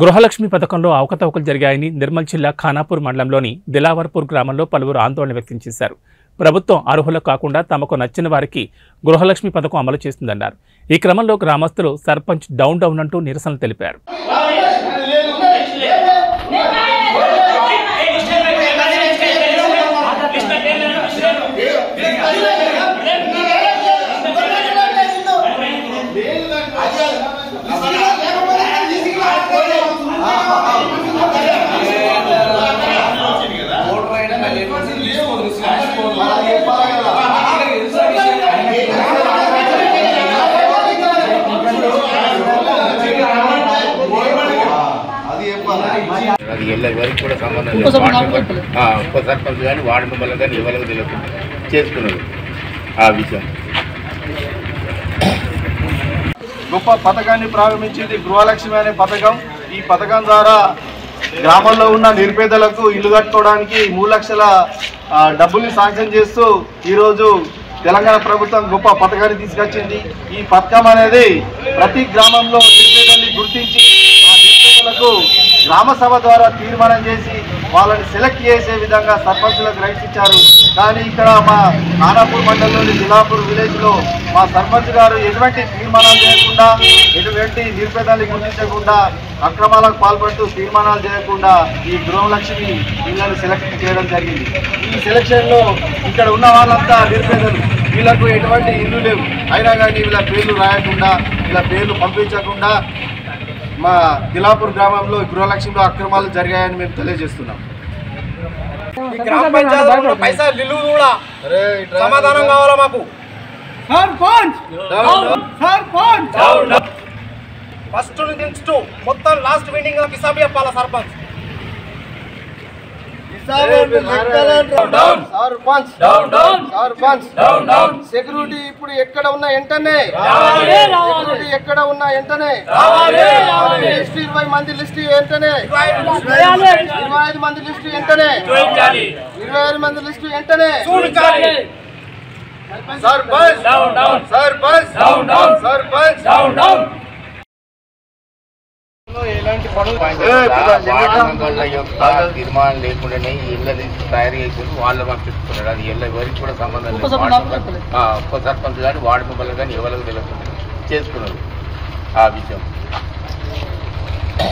గృహలక్ష్మి పథకంలో అవకతవకలు జరిగాయని నిర్మల్ జిల్లా ఖానాపూర్ మండలంలోని దిలావర్పూర్ గ్రామంలో పలువురు ఆందోళన వ్యక్తం చేశారు. ప్రభుత్వం అర్హులు కాకుండా తమకు నచ్చిన వారికి గృహలక్ష్మి పథకం అమలు చేస్తుందన్నారు. ఈ క్రమంలో గ్రామస్తులు సర్పంచ్ డౌన్ డౌన్ అంటూ నిరసనలు తెలిపారు. అది వెళ్ళే వరకు కూడా సంబంధం లేదు. ఉప సర్పంచ్ కానీ వార్డు మెంబర్లు కానీ ఎవరికి తెలియకుండా చేసుకున్నారు. ఆ విషయం గొప్ప పథకాన్ని ప్రారంభించింది గృహలక్ష్మి అనే పథకం. ఈ పథకం ద్వారా గ్రామంలో ఉన్న నిరుపేదలకు ఇల్లు కట్టుకోవడానికి 3 లక్షల డబ్బుల్ని శాంక్షన్ చేస్తూ ఈరోజు తెలంగాణ ప్రభుత్వం గొప్ప పథకాన్ని తీసుకొచ్చింది. ఈ పథకం అనేది ప్రతి గ్రామంలో నిరుపేదల్ని గుర్తించి ఆ నిరుపేదలకు గ్రామ సభ ద్వారా తీర్మానం చేసి వాళ్ళని సెలెక్ట్ చేసే విధంగా సర్పంచులకు రైట్స్ ఇచ్చారు. కానీ ఇక్కడ మా ఖానాపూర్ మండలంలోని దిలాపూర్ విలేజ్లో మా సర్పంచ్ గారు ఎటువంటి తీర్మానాలు చేయకుండా, ఎటువంటి నిరుపేదాన్ని గుర్తించకుండా, అక్రమాలకు పాల్పడుతూ తీర్మానాలు చేయకుండా ఈ గృహలక్ష్మి ఇళ్లను సెలెక్ట్ చేయడం జరిగింది. ఈ సెలక్షన్లో ఇక్కడ ఉన్న వాళ్ళంతా నిరుపేదలు, వీళ్ళకు ఎటువంటి ఇల్లు లేవు. అయినా కానీ వీళ్ళ పేర్లు రాయకుండా, వీళ్ళ పేర్లు పంపించకుండా మా దిలాపూర్ గ్రామంలో గృహలక్ష్మిలో అక్రమాలు జరిగాయని మేము తెలియజేస్తున్నాం. ఈ గ్రామ పంచాయతీలో పైసలు నిలువు కూడా సమాధానం కావాలా మాకు? ఫస్ట్ నుంచి మొత్తం లాస్ట్ మీటింగ్ హిసాబ్ చెప్పాలా సర్పంచ్? సెక్యూరిటీ ఇప్పుడు ఎక్కడ ఉన్నా వెంటనే, సెక్యూరిటీ ఎక్కడ ఉన్నా వెంటనే, 20 మంది లిస్ట్ వెంటనే, 25 మంది లిస్ట్ వెంటనే, 25 మంది లిస్ట్ వెంటనే. ఎలాంటి పనులు తీర్మానం లేకుండానే ఇళ్ళని తయారు చేసేది వాళ్ళు పంపిస్తున్నారు. అది ఇళ్ళ ఎవరికి కూడా సంబంధం లేదు. ఉప సర్పంచ్ కానీ వార్డు మెంబర్లు కానీ ఎవరికి తెలియకుండా చేసుకున్నారు. ఆ విషయం